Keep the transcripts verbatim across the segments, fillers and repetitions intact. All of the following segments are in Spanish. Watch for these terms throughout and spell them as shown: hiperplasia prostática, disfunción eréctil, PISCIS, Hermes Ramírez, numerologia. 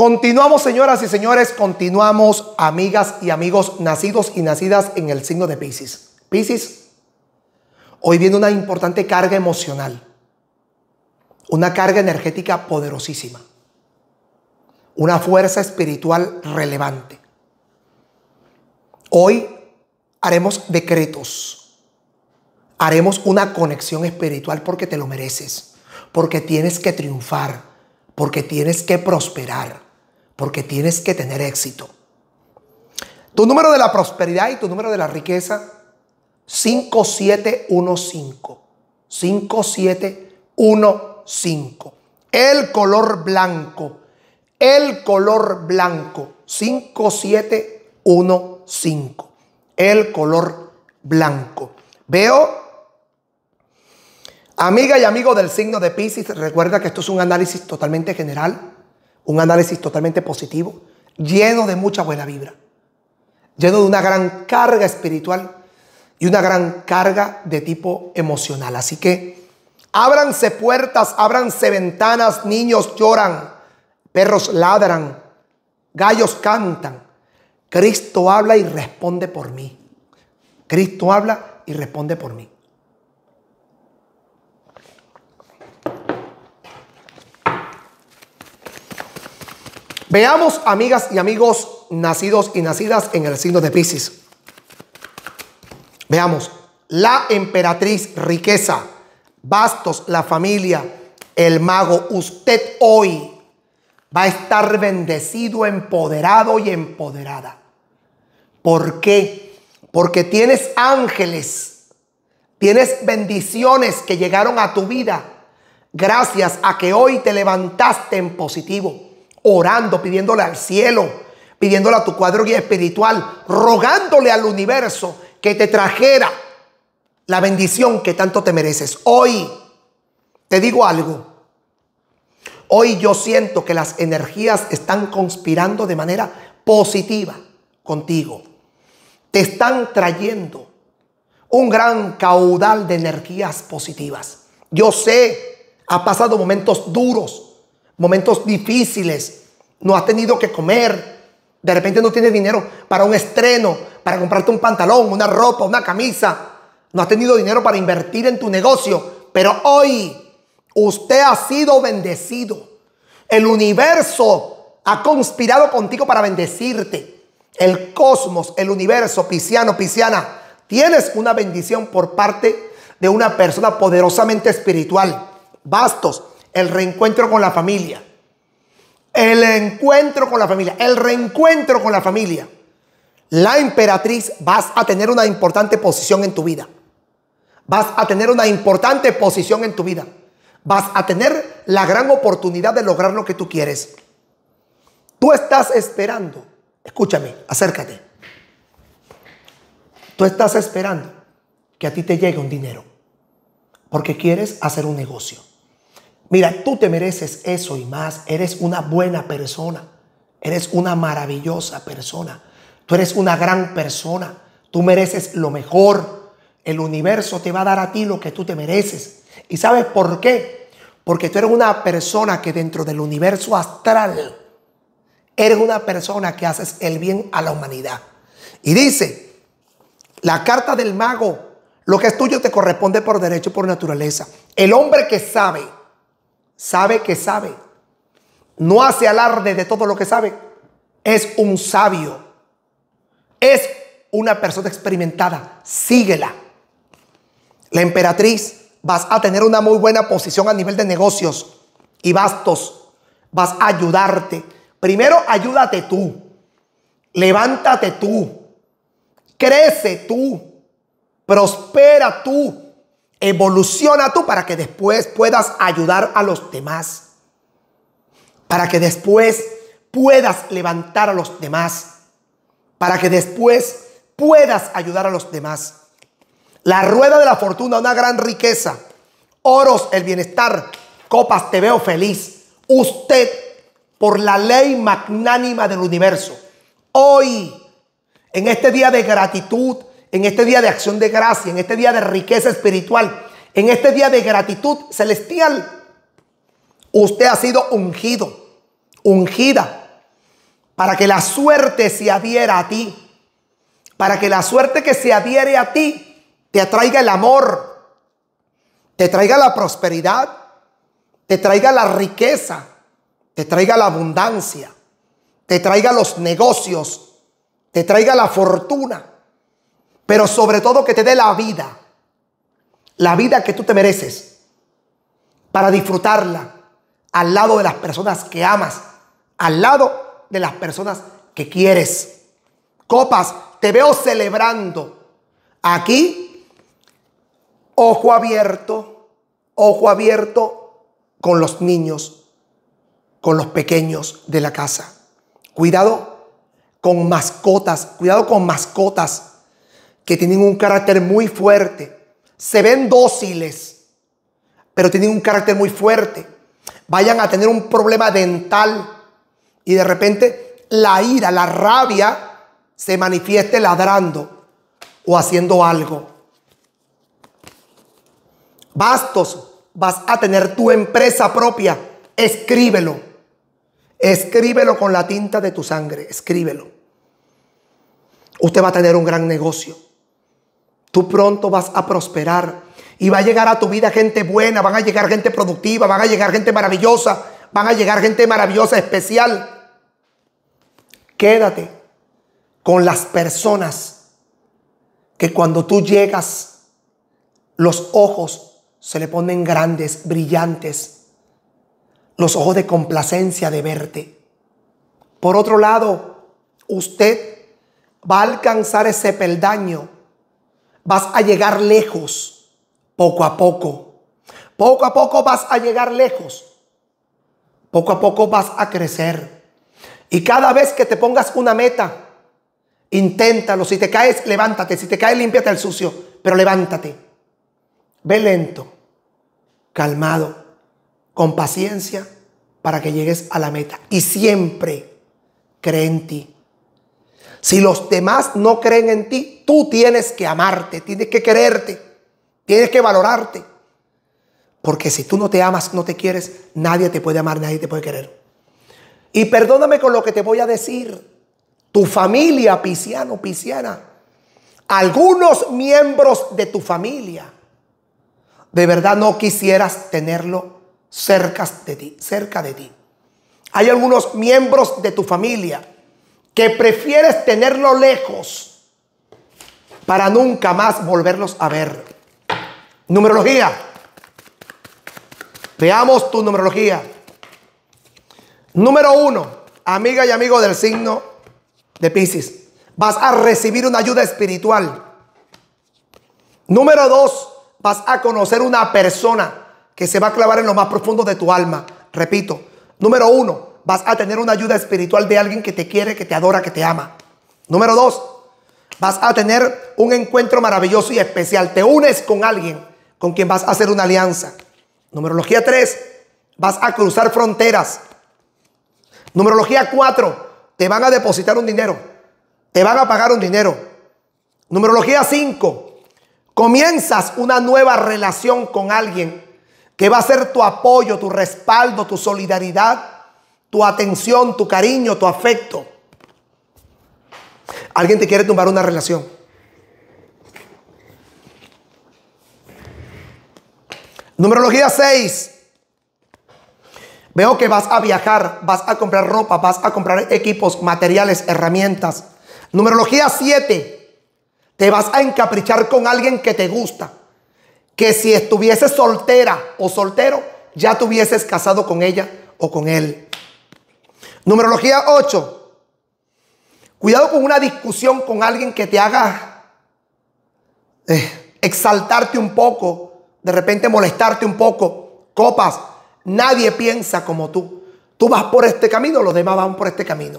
Continuamos, señoras y señores, continuamos, amigas y amigos nacidos y nacidas en el signo de Piscis. Piscis, hoy viene una importante carga emocional, una carga energética poderosísima, una fuerza espiritual relevante. Hoy haremos decretos, haremos una conexión espiritual porque te lo mereces, porque tienes que triunfar, porque tienes que prosperar, porque tienes que tener éxito. Tu número de la prosperidad y tu número de la riqueza, cinco siete uno cinco. cinco siete uno cinco. El color blanco. El color blanco. cinco siete uno cinco. El color blanco. Veo, amiga y amigo del signo de Piscis, recuerda que esto es un análisis totalmente general, un análisis totalmente positivo, lleno de mucha buena vibra, lleno de una gran carga espiritual y una gran carga de tipo emocional. Así que ábranse puertas, ábranse ventanas, niños lloran, perros ladran, gallos cantan. Cristo habla y responde por mí. Cristo habla y responde por mí. Veamos, amigas y amigos nacidos y nacidas en el signo de Piscis. Veamos, la emperatriz, riqueza, bastos, la familia, el mago. Usted hoy va a estar bendecido, empoderado y empoderada. ¿Por qué? Porque tienes ángeles, tienes bendiciones que llegaron a tu vida gracias a que hoy te levantaste en positivo, orando, pidiéndole al cielo, pidiéndole a tu cuadro guía espiritual, rogándole al universo que te trajera la bendición que tanto te mereces. Hoy te digo algo. Hoy yo siento que las energías están conspirando de manera positiva contigo. Te están trayendo un gran caudal de energías positivas. Yo sé, has pasado momentos duros, momentos difíciles, no has tenido que comer, de repente no tienes dinero para un estreno, para comprarte un pantalón, una ropa, una camisa, no has tenido dinero para invertir en tu negocio, pero hoy usted ha sido bendecido. El universo ha conspirado contigo para bendecirte. El cosmos, el universo, pisciano, pisciana, tienes una bendición por parte de una persona poderosamente espiritual. Bastos, el reencuentro con la familia. El encuentro con la familia. El reencuentro con la familia. La emperatriz, vas a tener una importante posición en tu vida. Vas a tener una importante posición en tu vida. Vas a tener la gran oportunidad de lograr lo que tú quieres. Tú estás esperando. Escúchame, acércate. Tú estás esperando que a ti te llegue un dinero, porque quieres hacer un negocio. Mira, tú te mereces eso y más. Eres una buena persona. Eres una maravillosa persona. Tú eres una gran persona. Tú mereces lo mejor. El universo te va a dar a ti lo que tú te mereces. ¿Y sabes por qué? Porque tú eres una persona que dentro del universo astral, eres una persona que haces el bien a la humanidad. Y dice, la carta del mago, lo que es tuyo te corresponde por derecho y por naturaleza. El hombre que sabe... Sabe que sabe. No hace alarde de todo lo que sabe. Es un sabio. Es una persona experimentada. Síguela. La emperatriz, vas a tener una muy buena posición a nivel de negocios y bastos. Vas a ayudarte. Primero, ayúdate tú. Levántate tú. Crece tú. Prospera tú. Evoluciona tú para que después puedas ayudar a los demás. Para que después puedas levantar a los demás. Para que después puedas ayudar a los demás. La rueda de la fortuna, una gran riqueza. Oros, el bienestar. Copas, te veo feliz. Usted, por la ley magnánima del universo, hoy, en este día de gratitud, en este día de acción de gracia, en este día de riqueza espiritual, en este día de gratitud celestial, usted ha sido ungido, ungida para que la suerte se adhiera a ti, para que la suerte que se adhiere a ti te traiga el amor, te traiga la prosperidad, te traiga la riqueza, te traiga la abundancia, te traiga los negocios, te traiga la fortuna, pero sobre todo que te dé la vida, la vida que tú te mereces, para disfrutarla al lado de las personas que amas, al lado de las personas que quieres. Copas, te veo celebrando aquí, ojo abierto, ojo abierto con los niños, con los pequeños de la casa. Cuidado con mascotas, cuidado con mascotas que tienen un carácter muy fuerte. Se ven dóciles, pero tienen un carácter muy fuerte. Vayan a tener un problema dental y de repente la ira, la rabia se manifieste ladrando o haciendo algo. Bastos, vas a tener tu empresa propia. Escríbelo. Escríbelo con la tinta de tu sangre. Escríbelo. Usted va a tener un gran negocio. Tú pronto vas a prosperar. Y va a llegar a tu vida gente buena. Van a llegar gente productiva. Van a llegar gente maravillosa. Van a llegar gente maravillosa, especial. Quédate con las personas que cuando tú llegas, los ojos se le ponen grandes, brillantes, los ojos de complacencia de verte. Por otro lado, usted va a alcanzar ese peldaño, vas a llegar lejos, poco a poco, poco a poco vas a llegar lejos, poco a poco vas a crecer. Y cada vez que te pongas una meta, inténtalo. Si te caes, levántate. Si te caes, límpiate el sucio, pero levántate. Ve lento, calmado, con paciencia, para que llegues a la meta. Y siempre cree en ti. Si los demás no creen en ti, tú tienes que amarte, tienes que quererte, tienes que valorarte. Porque si tú no te amas, no te quieres, nadie te puede amar, nadie te puede querer. Y perdóname con lo que te voy a decir. Tu familia, pisciano, pisciana, algunos miembros de tu familia, de verdad no quisieras tenerlo cerca de ti, cerca de ti. Hay algunos miembros de tu familia que prefieres tenerlo lejos para nunca más volverlos a ver. Numerología. Veamos tu numerología. Número uno, amiga y amigo del signo de Piscis, vas a recibir una ayuda espiritual. Número dos, vas a conocer una persona que se va a clavar en lo más profundo de tu alma. Repito, número uno, vas a tener una ayuda espiritual de alguien que te quiere, que te adora, que te ama. Número dos, vas a tener un encuentro maravilloso y especial. Te unes con alguien con quien vas a hacer una alianza. Numerología tres, vas a cruzar fronteras. Numerología cuatro, te van a depositar un dinero. Te van a pagar un dinero. Numerología cinco. Comienzas una nueva relación con alguien que va a ser tu apoyo, tu respaldo, tu solidaridad, tu atención, tu cariño, tu afecto. Alguien te quiere tumbar una relación. Numerología seis. Veo que vas a viajar, vas a comprar ropa, vas a comprar equipos, materiales, herramientas. Numerología siete. Te vas a encaprichar con alguien que te gusta. Que si estuvieses soltera o soltero, ya te hubieses casado con ella o con él. Numerología ocho. Cuidado con una discusión con alguien que te haga eh, exaltarte un poco, de repente molestarte un poco. Copas. Nadie piensa como tú. Tú vas por este camino, los demás van por este camino.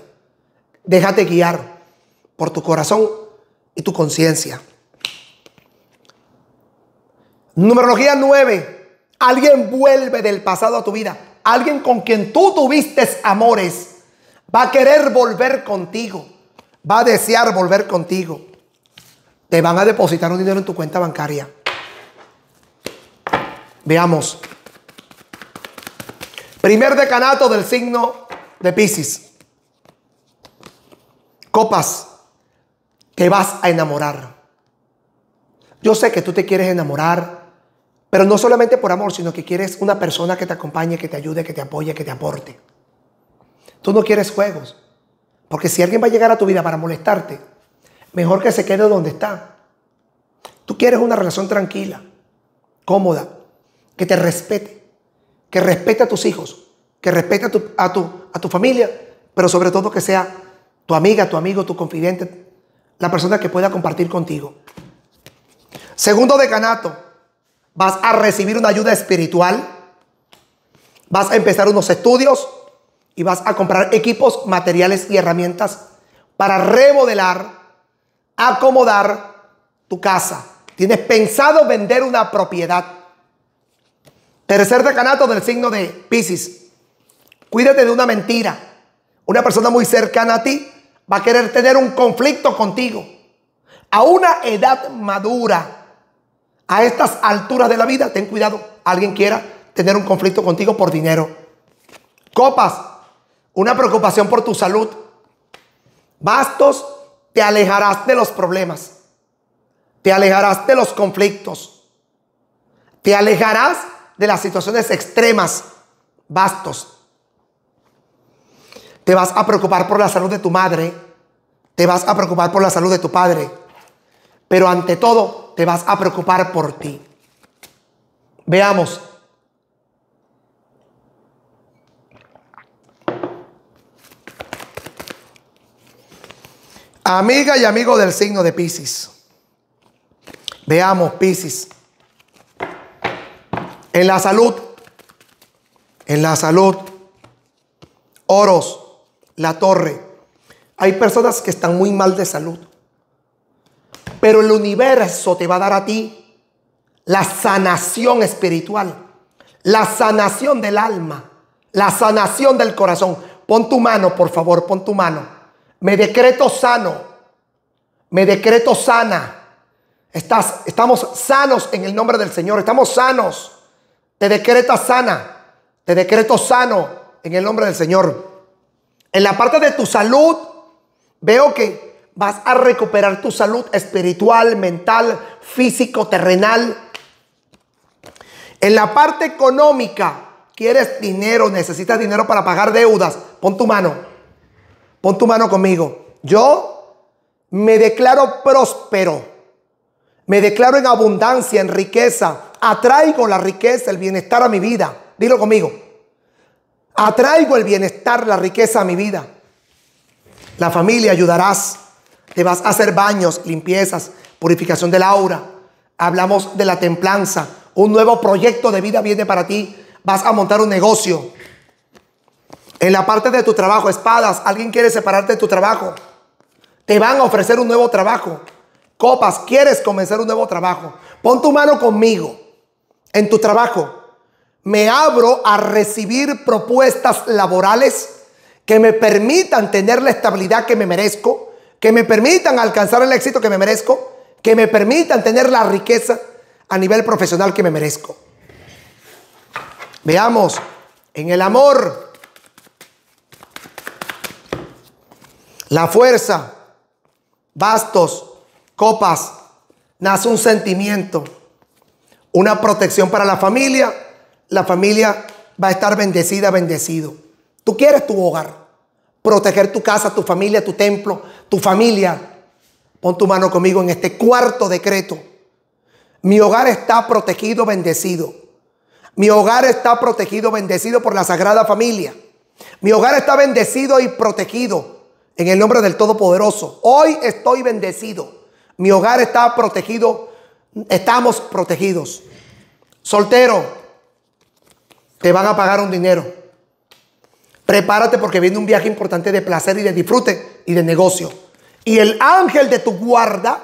Déjate guiar por tu corazón y tu conciencia. Numerología nueve. Alguien vuelve del pasado a tu vida. Alguien con quien tú tuviste amores va a querer volver contigo. Va a desear volver contigo. Te van a depositar un dinero en tu cuenta bancaria. Veamos. Primer decanato del signo de Piscis. copas, te vas a enamorar. Yo sé que tú te quieres enamorar, pero no solamente por amor, sino que quieres una persona que te acompañe, que te ayude, que te apoye, que te aporte. Tú no quieres juegos, porque si alguien va a llegar a tu vida para molestarte, mejor que se quede donde está. Tú quieres una relación tranquila, cómoda, que te respete, que respete a tus hijos, que respete a tu, a tu, a tu familia, pero sobre todo que sea tu amiga, tu amigo, tu confidente, la persona que pueda compartir contigo. Segundo decanato, vas a recibir una ayuda espiritual, vas a empezar unos estudios y vas a comprar equipos, materiales y herramientas para remodelar, acomodar tu casa. Tienes pensado vender una propiedad. Tercer decanato del signo de Piscis. Cuídate de una mentira. Una persona muy cercana a ti va a querer tener un conflicto contigo. A una edad madura, a estas alturas de la vida, ten cuidado. Alguien quiera tener un conflicto contigo por dinero. Copas, una preocupación por tu salud. Bastos, te alejarás de los problemas. Te alejarás de los conflictos. Te alejarás de las situaciones extremas. Bastos. Te vas a preocupar por la salud de tu madre. Te vas a preocupar por la salud de tu padre. Pero ante todo, te vas a preocupar por ti. Veamos. Amiga y amigo del signo de Piscis. Veamos, Piscis. En la salud. En la salud. Oros. La torre. Hay personas que están muy mal de salud. Pero el universo te va a dar a ti la sanación espiritual. La sanación del alma. La sanación del corazón. Pon tu mano, por favor. Pon tu mano. Me decreto sano. Me decreto sana. Estás, estamos sanos en el nombre del Señor. Estamos sanos. Te decretas sana. Te decreto sano en el nombre del Señor. En la parte de tu salud, veo que vas a recuperar tu salud espiritual, mental, físico, terrenal. En la parte económica, quieres dinero, necesitas dinero para pagar deudas. Pon tu mano. Pon tu mano conmigo. Yo me declaro próspero. Me declaro en abundancia, en riqueza. Atraigo la riqueza, el bienestar a mi vida. Dilo conmigo. Atraigo el bienestar, la riqueza a mi vida. La familia ayudarás. Te vas a hacer baños, limpiezas, purificación del aura. Hablamos de la templanza. Un nuevo proyecto de vida viene para ti. Vas a montar un negocio. En la parte de tu trabajo, espadas. Alguien quiere separarte de tu trabajo. Te van a ofrecer un nuevo trabajo. Copas, quieres comenzar un nuevo trabajo. Pon tu mano conmigo. En tu trabajo. Me abro a recibir propuestas laborales que me permitan tener la estabilidad que me merezco, que me permitan alcanzar el éxito que me merezco, que me permitan tener la riqueza a nivel profesional que me merezco. Veamos, en el amor, la fuerza, bastos, copas, nace un sentimiento, una protección para la familia. La familia va a estar bendecida, bendecido. Tú quieres tu hogar, proteger tu casa, tu familia, tu templo, tu familia. Pon tu mano conmigo en este cuarto decreto. Mi hogar está protegido, bendecido. Mi hogar está protegido, bendecido por la Sagrada Familia. Mi hogar está bendecido y protegido en el nombre del Todopoderoso. Hoy estoy bendecido. Mi hogar está protegido, estamos protegidos. Soltero. Te van a pagar un dinero. Prepárate porque viene un viaje importante de placer y de disfrute y de negocio. Y el ángel de tu guarda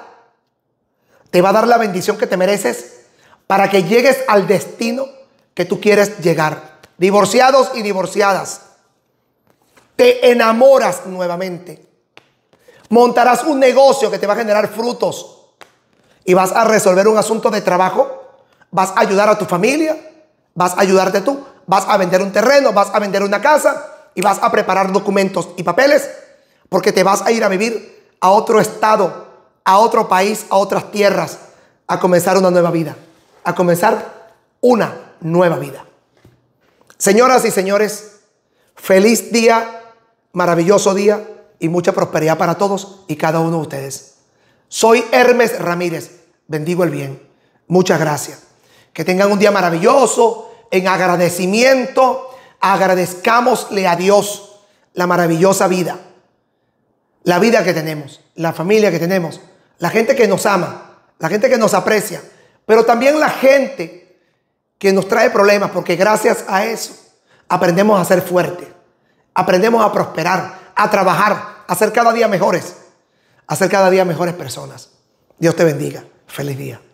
te va a dar la bendición que te mereces para que llegues al destino que tú quieres llegar. Divorciados y divorciadas. Te enamoras nuevamente. Montarás un negocio que te va a generar frutos. Y vas a resolver un asunto de trabajo. Vas a ayudar a tu familia. Vas a ayudarte tú, vas a vender un terreno, vas a vender una casa y vas a preparar documentos y papeles porque te vas a ir a vivir a otro estado, a otro país, a otras tierras, a comenzar una nueva vida, a comenzar una nueva vida. Señoras y señores, feliz día, maravilloso día y mucha prosperidad para todos y cada uno de ustedes. Soy Hermes Ramírez, bendigo el bien. Muchas gracias. Que tengan un día maravilloso, en agradecimiento, agradezcámosle a Dios la maravillosa vida, la vida que tenemos, la familia que tenemos, la gente que nos ama, la gente que nos aprecia, pero también la gente que nos trae problemas, porque gracias a eso aprendemos a ser fuertes, aprendemos a prosperar, a trabajar, a ser cada día mejores, a ser cada día mejores personas. Dios te bendiga. Feliz día.